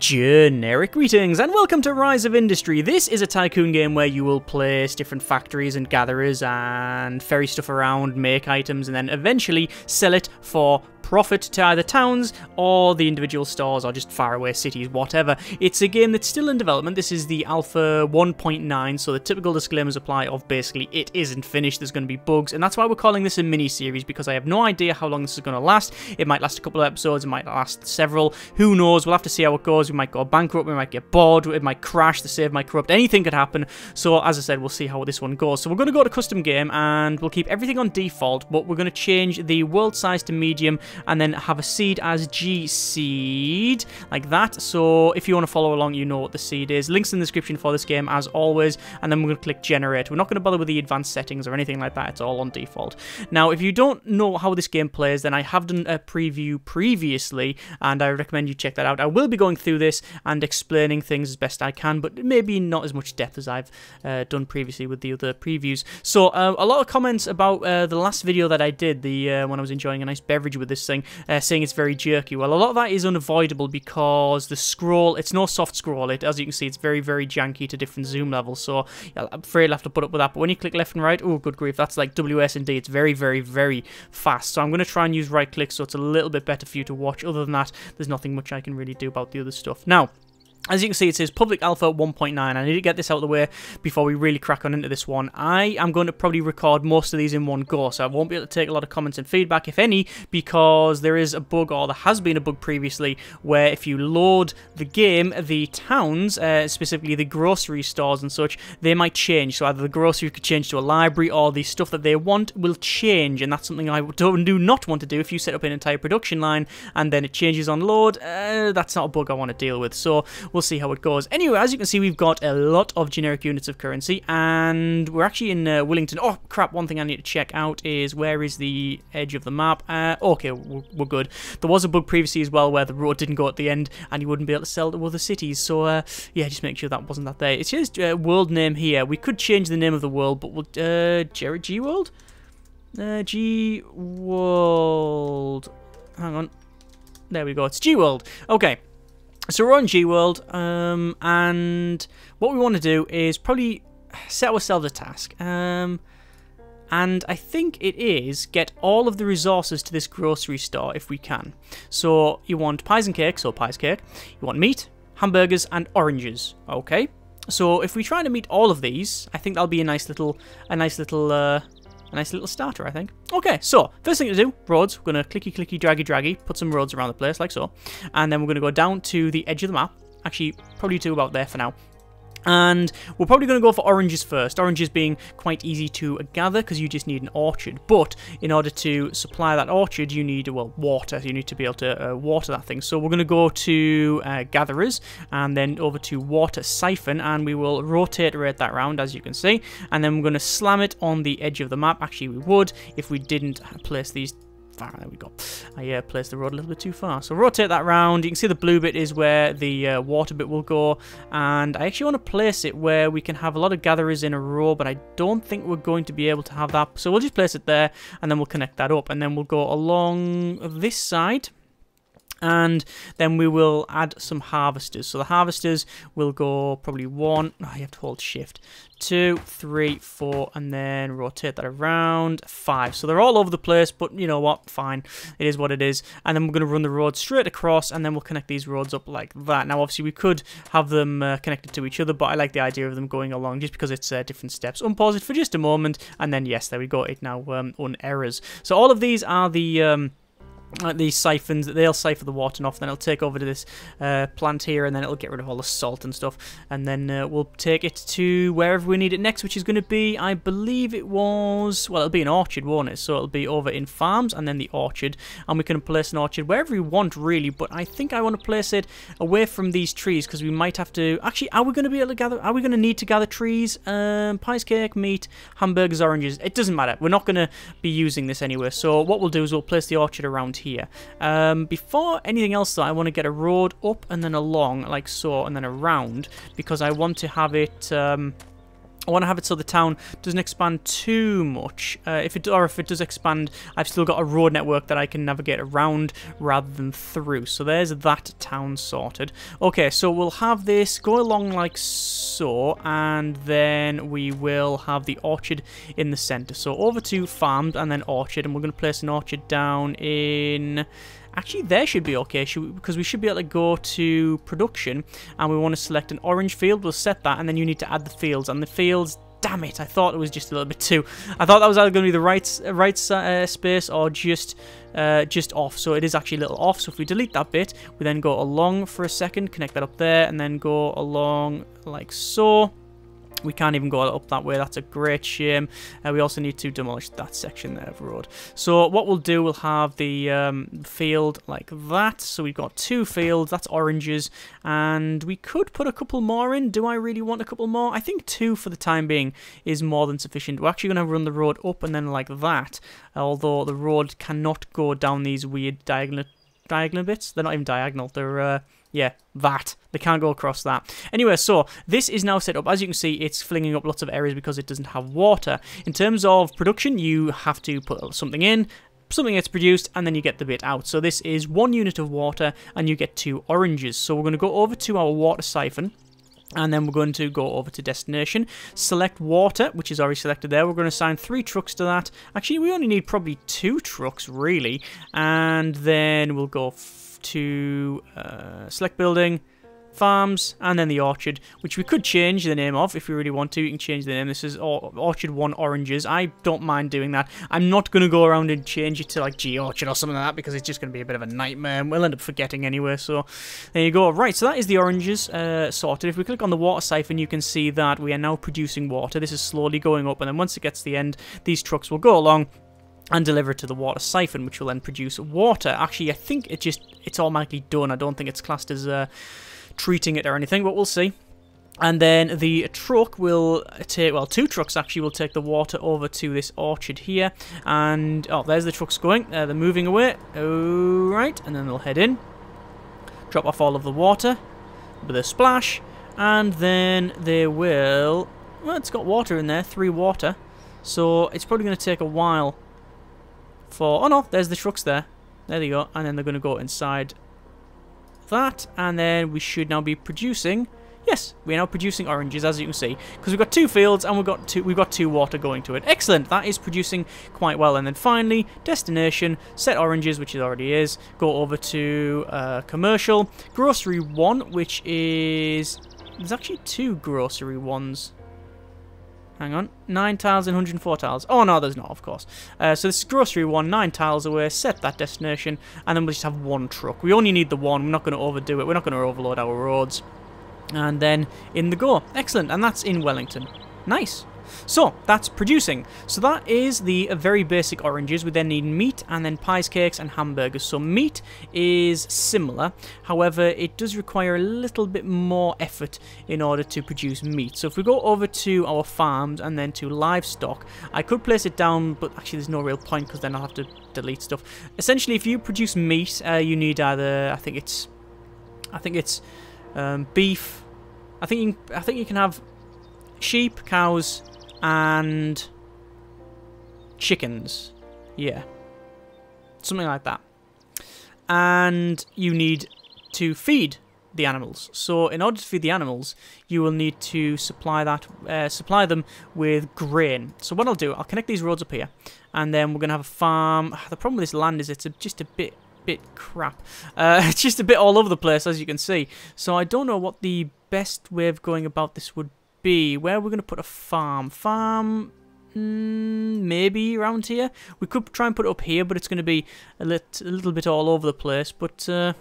Generic greetings and welcome to Rise of Industry. This is a tycoon game where you will place different factories and gatherers and ferry stuff around, make items, and then eventually sell it for profit to either towns or the individual stores or just faraway cities, whatever. It's a game that's still in development. This is the alpha 1.9, so the typical disclaimers apply of basically it isn't finished, there's going to be bugs, and that's why we're calling this a mini-series, because I have no idea how long this is going to last. It might last a couple of episodes, it might last several, who knows, we'll have to see how it goes. We might go bankrupt, we might get bored, it might crash, the save might corrupt, anything could happen. So as I said, we'll see how this one goes. So we're going to go to custom game and we'll keep everything on default, but we're going to change the world size to medium and then have a seed as G seed, like that. So if you want to follow along, you know what the seed is. Links in the description for this game as always, and then we're going to click generate. We're not going to bother with the advanced settings or anything like that, it's all on default. Now if you don't know how this game plays, then I have done a preview previously and I recommend you check that out. I will be going through this and explaining things as best I can, but maybe not as much depth as I've done previously with the other previews. So a lot of comments about the last video that I did, the when I was enjoying a nice beverage with this thing, saying it's very jerky. Well, a lot of that is unavoidable because the scroll, it's no soft scroll. It, as you can see, it's very, very janky to different zoom levels. So yeah, I'm afraid I'll have to put up with that. But when you click left and right, oh, good grief, that's like WSD. It's very, very, very fast. So I'm going to try and use right click so it's a little bit better for you to watch. Other than that, there's nothing much I can really do about the other stuff. Now, as you can see, it says public alpha 1.9. I need to get this out of the way before we really crack on into this one. I am going to probably record most of these in one go, so I won't be able to take a lot of comments and feedback, if any, because there is a bug, or there has been a bug previously, where if you load the game, the towns, specifically the grocery stores and such, they might change. So either the grocery could change to a library, or the stuff that they want will change, and that's something I do not want to do. If you set up an entire production line and then it changes on load, that's not a bug I want to deal with. So we'll see how it goes. Anyway, as you can see, we've got a lot of generic units of currency, and we're actually in Wellington. Oh, crap, one thing I need to check out is where is the edge of the map? Okay, we're good. There was a bug previously as well where the road didn't go at the end, and you wouldn't be able to sell to other cities, so yeah, just make sure that wasn't that there. It says world name here. We could change the name of the world, but we'll... G World? G World... Hang on. There we go. It's G World. Okay. So we're on G World, and what we want to do is probably set ourselves a task. And I think it is get all of the resources to this grocery store if we can. So you want pies and cake, so pies, cake. You want meat, hamburgers, and oranges. Okay. So if we try to meet all of these, I think that'll be a nice little starter, I think. Okay, so first thing to do, roads. We're going to clicky, draggy, put some roads around the place, like so. And then we're going to go down to the edge of the map. Actually, probably to about there for now. And we're probably going to go for oranges first. Oranges being quite easy to gather because you just need an orchard. But in order to supply that orchard, you need, well, water. You need to be able to water that thing. So we're going to go to gatherers and then over to water siphon. And we will rotate that round, as you can see. And then we're going to slam it on the edge of the map. Actually, we would if we didn't place these. There we go. I placed the road a little bit too far. So rotate that round. You can see the blue bit is where the water bit will go. And I actually want to place it where we can have a lot of gatherers in a row, but I don't think we're going to be able to have that. So we'll just place it there, and then we'll connect that up. And then we'll go along this side. And then we will add some harvesters. So the harvesters will go probably one. Oh, you have to hold shift. 2, 3, 4, and then rotate that around 5. So they're all over the place, but you know what? Fine. It is what it is. And then we're going to run the road straight across, and then we'll connect these roads up like that. Now, obviously, we could have them connected to each other, but I like the idea of them going along just because it's different steps. Unpause it for just a moment, and then, yes, there we go. It now unerrors. So all of these are the... these siphons, they'll siphon the water off, then it'll take over to this plant here, and then it'll get rid of all the salt and stuff, and then we'll take it to wherever we need it next, which is going to be, I believe it was, well, it'll be an orchard, won't it? So it'll be over in farms, and then the orchard, and we can place an orchard wherever we want, really, but I think I want to place it away from these trees, because we might have to, actually, are we going to be able to gather, are we going to need to gather trees? Pies, cake, meat, hamburgers, oranges, it doesn't matter, we're not going to be using this anyway, so what we'll do is we'll place the orchard around here. Before anything else though, I want to get a road up and then along like so, and then around, because I want to have it I want to have it so the town doesn't expand too much. If it does expand, I've still got a road network that I can navigate around rather than through. So there's that town sorted. Okay, so we'll have this go along like so, and then we will have the orchard in the centre. So over to farmed and then orchard, and we're going to place an orchard down in... Actually, there should be okay, because we should be able to go to production, and we want to select an orange field. We'll set that, and then you need to add the fields. And the fields, damn it, I thought it was just a little bit too... I thought that was either going to be the right space or just off. So it is actually a little off. So if we delete that bit, we then go along for a second, connect that up there, and then go along like so. We can't even go up that way. That's a great shame. We also need to demolish that section there of road. So what we'll do, we'll have the field like that. So we've got two fields. That's oranges. And we could put a couple more in. Do I really want a couple more? I think two for the time being is more than sufficient. We're actually going to run the road up and then like that. Although the road cannot go down these weird diagonal bits. They're not even diagonal. They're... yeah, that. They can't go across that. Anyway, so this is now set up. As you can see, it's flinging up lots of areas because it doesn't have water. In terms of production, you have to put something in, something gets produced, and then you get the bit out. So this is 1 unit of water, and you get 2 oranges. So we're going to go over to our water siphon. And then we're going to go over to destination, select water, which is already selected there. We're going to assign 3 trucks to that. Actually, we only need probably 2 trucks, really. And then we'll go to select building, farms, and then the orchard, which we could change the name of if we really want to. You can change the name. This is Orchard 1 Oranges. I don't mind doing that. I'm not going to go around and change it to, like, G-Orchard or something like that, because it's just going to be a bit of a nightmare, and we'll end up forgetting anyway. So there you go. Right, so that is the oranges sorted. If we click on the water siphon, you can see that we are now producing water. This is slowly going up, and then once it gets to the end, these trucks will go along and deliver it to the water siphon, which will then produce water. Actually, I think it's automatically done. I don't think it's classed as... treating it or anything, but we'll see. And then the truck will take, well, 2 trucks actually will take the water over to this orchard here. And, oh, there's the trucks going. They're moving away. Alright, and then they'll head in. Drop off all of the water with a splash. And then they will, well, it's got water in there, 3 water. So it's probably going to take a while for, oh no, there's the trucks there. There they go. And then they're going to go inside that, and then we should now be producing, yes, we're now producing oranges, as you can see, because we've got 2 fields and we've got two water going to it. Excellent, that is producing quite well. And then finally, destination, set oranges, which it already is, go over to commercial, grocery 1, which is, there's actually 2 grocery 1s. Hang on, 9 tiles and 104 tiles. Oh, no, there's not, of course. So this is grocery 1, 9 tiles away, set that destination, and then we'll just have 1 truck. We only need the 1. We're not going to overdo it. We're not going to overload our roads. And then in the go. Excellent, and that's in Wellington. Nice. So, that's producing. So that is the very basic oranges. We then need meat, and then pies, cakes, and hamburgers. So meat is similar. However, it does require a little bit more effort in order to produce meat. So if we go over to our farms and then to livestock, I could place it down, but actually there's no real point because then I'll have to delete stuff. Essentially, if you produce meat, you need either, I think it's beef. I think you can have sheep, cows, and chickens, yeah, something like that, and you need to feed the animals. So in order to feed the animals, you will need to supply them with grain. So what I'll do, I'll connect these roads up here, and then we're going to have a farm. The problem with this land is it's just a bit crap. It's just a bit all over the place, as you can see, so I don't know what the best way of going about this would be. Where we're going to put a farm, maybe around here. We could try and put it up here, but it's going to be a little bit all over the place. But all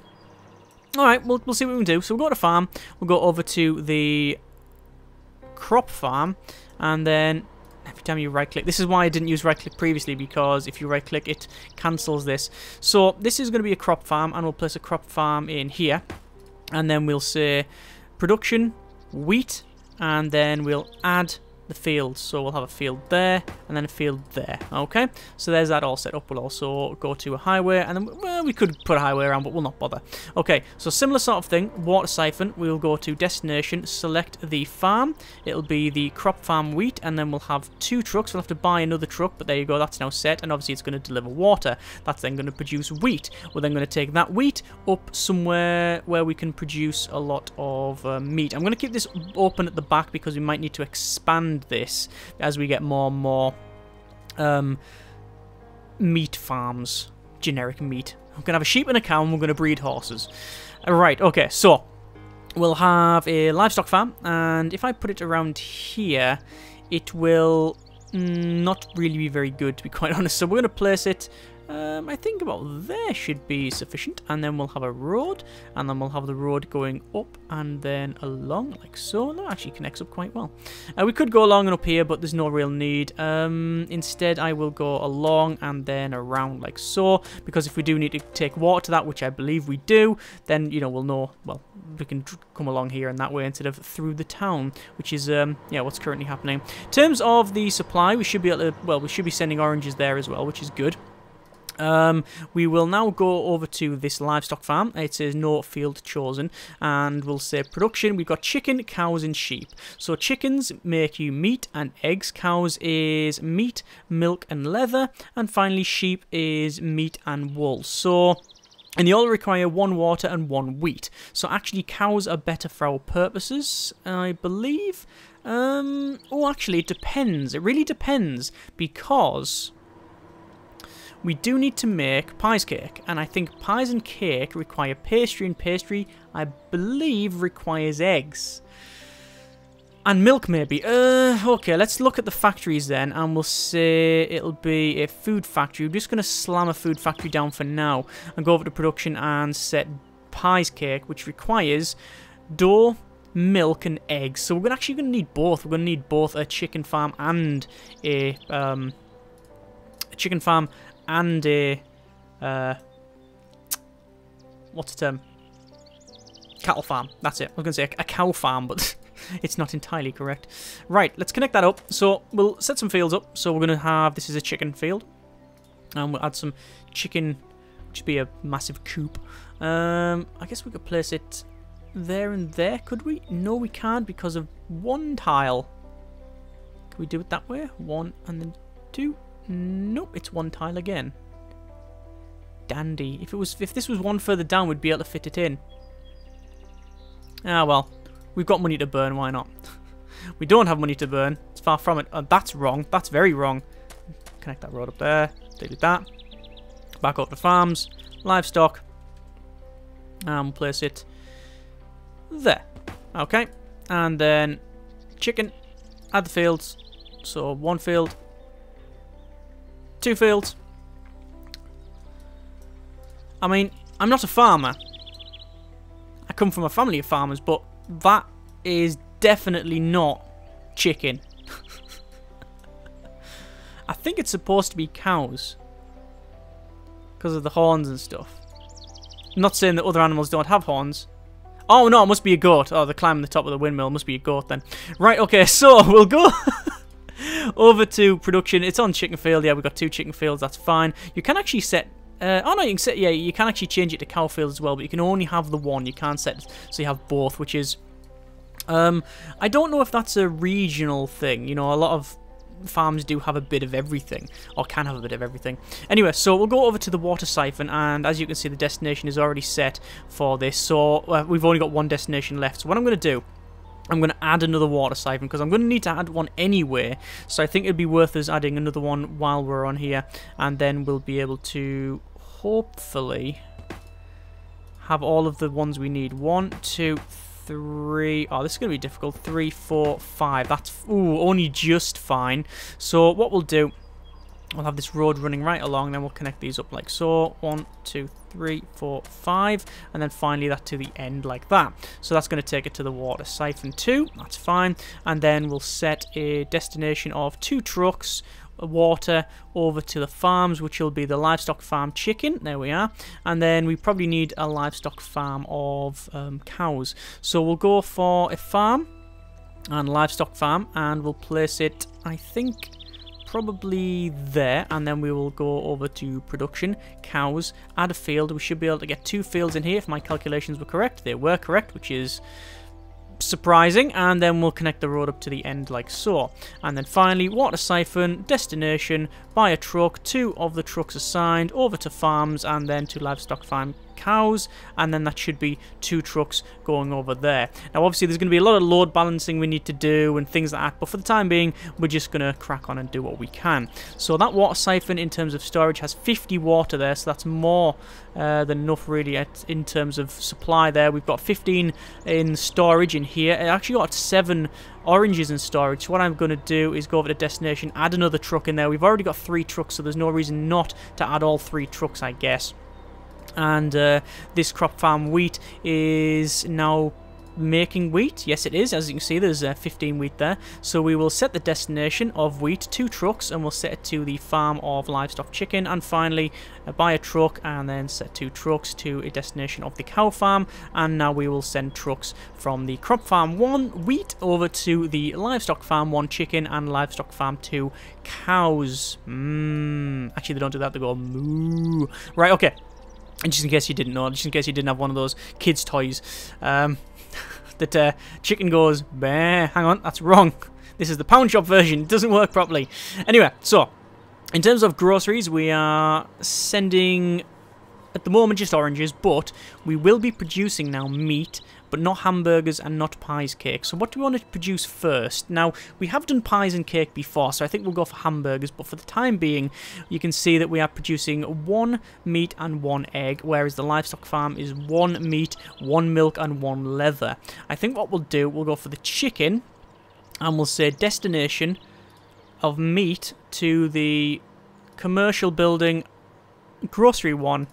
right, we'll see what we can do. So we'll go to farm. We'll go over to the crop farm, and then every time you right click, this is why I didn't use right click previously, because if you right click, it cancels this. So this is going to be a crop farm, and we'll place a crop farm in here, and then we'll say production wheat. And then we'll add the fields. So we'll have a field there and then a field there. Okay, so there's that all set up. We'll also go to a highway, and then, well, we could put a highway around, but we'll not bother. Okay, so similar sort of thing. Water siphon, we'll go to destination, select the farm. It'll be the crop farm wheat, and then we'll have two trucks. We'll have to buy another truck, but there you go, that's now set, and obviously it's going to deliver water. That's then going to produce wheat. We're then going to take that wheat up somewhere where we can produce a lot of meat. I'm going to keep this open at the back because we might need to expand this as we get more and more meat farms, generic meat. I'm going to have a sheep and a cow, and we're going to breed horses. Right, okay, so we'll have a livestock farm, and if I put it around here, it will not really be very good, to be quite honest. So we're going to place it, I think about there should be sufficient, and then we'll have a road, and then we'll have the road going up and then along like so. And that actually connects up quite well. We could go along and up here, but there's no real need. Instead, I will go along and then around like so, because if we do need to take water to that, which I believe we do, then, you know, we'll know, well, we can come along here and that way instead of through the town, which is, yeah, what's currently happening. In terms of the supply, we should be able to, well, we should be sending oranges there as well, which is good. We will now go over to this livestock farm. It says no field chosen, and we'll say production. We've got chicken, cows, and sheep. So chickens make you meat and eggs. Cows is meat, milk, and leather. And finally, sheep is meat and wool. So, and they all require one water and one wheat. So actually, cows are better for our purposes, I believe. Oh, actually, it depends. It really depends, because we do need to make pies cake, and I think pies and cake require pastry, and pastry, I believe, requires eggs. And milk, maybe. Okay, let's look at the factories then, and we'll say it'll be a food factory. We're just going to slam a food factory down for now, and go over to production and set pies cake, which requires dough, milk, and eggs. So we're actually going to need both. We're going to need both a chicken farm and what's the term? Cattle farm. That's it. I was going to say a cow farm, but it's not entirely correct. Right, let's connect that up. So we'll set some fields up. So we're going to have, this is a chicken field. And we'll add some chicken, which would be a massive coop. I guess we could place it there and there, could we? No, we can't because of one tile. Can we do it that way? One and then two. Nope, it's one tile again. Dandy. If this was one further down, we'd be able to fit it in. Ah, well. We've got money to burn, why not? We don't have money to burn. It's far from it. That's wrong. That's very wrong. Connect that road up there. Delete that. Back up to farms. Livestock. And place it there. Okay. And then chicken. Add the fields. So one field. Two fields. I mean, I'm not a farmer. I come from a family of farmers, but that is definitely not chicken. I think it's supposed to be cows, because of the horns and stuff. I'm not saying that other animals don't have horns. Oh, no, it must be a goat. Oh, they're climbing the top of the windmill. It must be a goat then. Right, okay, so we'll go over to production. It's on chicken field. Yeah, we've got two chicken fields. That's fine. You can actually set, oh no, you can set, yeah, you can actually change it to cow field as well, but you can only have the one. You can't set, so you have both, which is, I don't know if that's a regional thing. You know, a lot of farms do have a bit of everything, or can have a bit of everything. Anyway, so we'll go over to the water siphon, and as you can see, the destination is already set for this. So we've only got one destination left. So what I'm going to do, I'm going to add another water siphon, because I'm going to need to add one anyway, so I think it'd be worth us adding another one while we're on here, and then we'll be able to hopefully have all of the ones we need. 1, 2, 3. Oh, this is going to be difficult. 3, 4, 5. That's only just fine. So what we'll do, we'll have this road running right along, then we'll connect these up like so. 1, 2, 3, 4, 5, and then finally that to the end like that. So that's going to take it to the water siphon 2. That's fine. And then we'll set a destination of two trucks, water over to the farms, which will be the livestock farm chicken. There we are. And then we probably need a livestock farm of cows. So we'll go for a farm. and livestock farm, and we'll place it, I think, probably there, and then we will go over to production, cows, add a field. We should be able to get 2 fields in here if my calculations were correct. They were correct, which is surprising, and then we'll connect the road up to the end like so. And then finally, water siphon, destination, buy a truck, 2 of the trucks assigned, over to farms, and then to livestock farm cows, and then that should be 2 trucks going over there. Now obviously there's going to be a lot of load balancing we need to do and things like that, but for the time being we're just going to crack on and do what we can. So that water siphon in terms of storage has 50 water there, so that's more than enough really in terms of supply there. We've got 15 in storage in here. I actually got 7 oranges in storage, so what I'm going to do is go over to destination, add another truck in there. We've already got 3 trucks, so there's no reason not to add all 3 trucks, I guess. And this crop farm wheat is now making wheat. Yes, it is. As you can see, there's 15 wheat there. So we will set the destination of wheat, 2 trucks, and we'll set it to the farm of livestock chicken. And finally, buy a truck and then set 2 trucks to a destination of the cow farm. And now we will send trucks from the crop farm 1 wheat over to the livestock farm 1 chicken and livestock farm 2 cows. Actually, they don't do that. They go moo. Right, okay. And just in case you didn't know, just in case you didn't have one of those kids' toys, that chicken goes, bah. Hang on, that's wrong. This is the pound shop version. It doesn't work properly. Anyway, so, in terms of groceries, we are sending, at the moment, just oranges, but we will be producing now meat, but not hamburgers and not pies, cake. So what do we want to produce first? Now, we have done pies and cake before, so I think we'll go for hamburgers, but for the time being, you can see that we are producing 1 meat and 1 egg, whereas the livestock farm is 1 meat, 1 milk, and 1 leather. I think what we'll do, we'll go for the chicken, and we'll say destination of meat to the commercial building, grocery 1,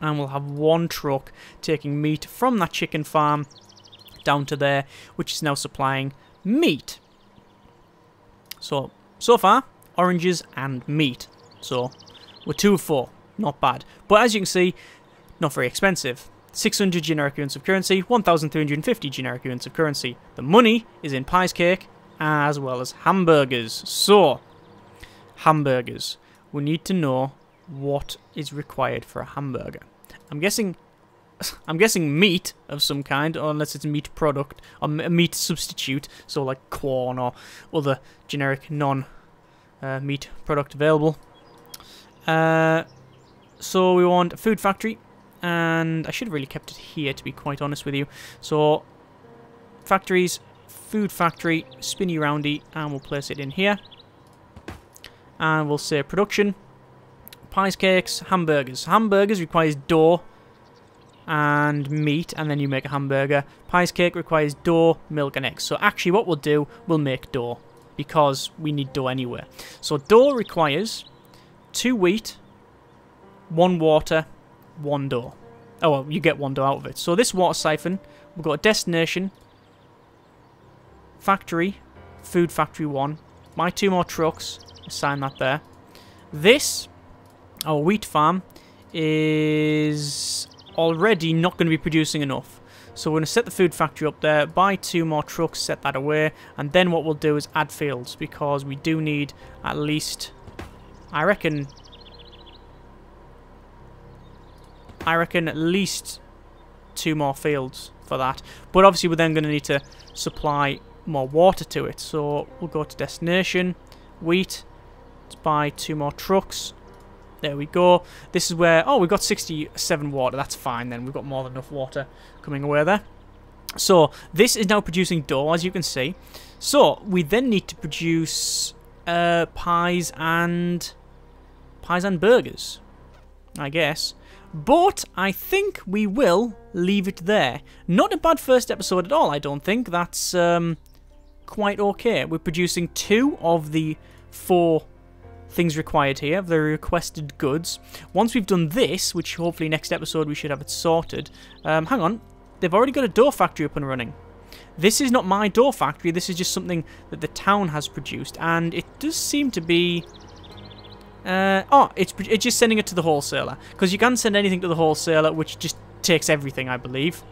and we'll have 1 truck taking meat from that chicken farm down to there, which is now supplying meat. So far, oranges and meat. So, we're 2 for 4. Not bad. But as you can see, not very expensive. 600 generic units of currency, 1,350 generic units of currency. The money is in pies, cake, as well as hamburgers. So, hamburgers. We need to know what is required for a hamburger. I'm guessing meat of some kind, or unless it's a meat product or a meat substitute, so like corn or other generic non-meat product available. So we want a food factory, and I should have really kept it here to be quite honest with you. So factories, food factory, spinny roundy, and we'll place it in here. And we'll say production. Pies, cakes, hamburgers. Hamburgers requires dough and meat, and then you make a hamburger. Pies, cake requires dough, milk, and eggs. So actually what we'll do, we'll make dough, because we need dough anywhere. So dough requires 2 wheat, 1 water, 1 dough. Oh, well, you get 1 dough out of it. So this water siphon, we've got a destination, factory, food factory 1. My 2 more trucks, assign that there. This, our wheat farm is already not going to be producing enough. So we're going to set the food factory up there, buy 2 more trucks, set that away, and then what we'll do is add fields, because we do need at least, I reckon at least 2 more fields for that. But obviously we're then going to need to supply more water to it. So we'll go to destination, wheat, let's buy 2 more trucks. There we go. This is where, oh, we've got 67 water. That's fine then. We've got more than enough water coming away there. So this is now producing dough, as you can see. So we then need to produce pies and burgers, I guess. But I think we will leave it there. Not a bad first episode at all, I don't think. That's quite okay. We're producing 2 of the 4 things required here, the requested goods. Once we've done this, which hopefully next episode we should have it sorted. Hang on, they've already got a dough factory up and running. This is not my dough factory, this is just something that the town has produced, and it does seem to be... oh, it's just sending it to the wholesaler, because you can send anything to the wholesaler, which just takes everything, I believe.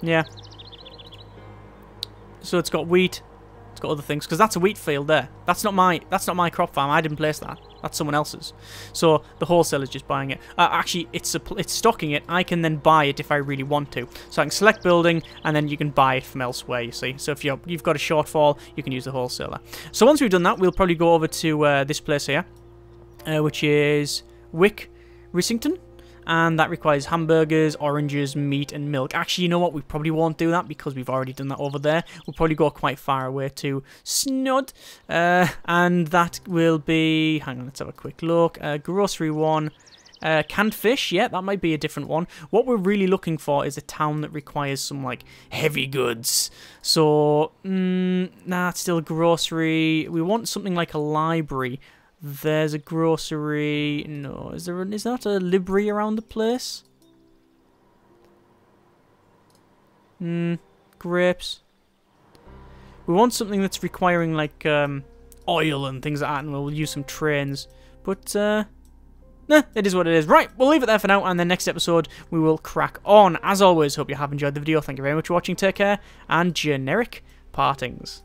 Yeah. So it's got wheat, It's got other things, because that's a wheat field there. That's not my crop farm. I didn't place that. That's someone else's. So the wholesaler's just buying it. Actually, it's stocking it. I can then buy it if I really want to. So I can select building, and then you can buy it from elsewhere, you see. So if you've got a shortfall, you can use the wholesaler. So once we've done that, we'll probably go over to this place here, which is Wick Rissington. And that requires hamburgers, oranges, meat, and milk. Actually, you know what? We probably won't do that because we've already done that over there. We'll probably go quite far away to Snud. And that will be... Hang on, let's have a quick look. Grocery one. Canned fish, yeah, that might be a different one. What we're really looking for is a town that requires some, like, heavy goods. So, nah, it's still grocery. We want something like a library. There's a grocery. No, is there not a library around the place? Grapes. We want something that's requiring like oil and things like that, and we'll use some trains. But nah, it is what it is. Right, we'll leave it there for now, and then next episode we will crack on. As always, hope you have enjoyed the video. Thank you very much for watching. Take care, and generic partings.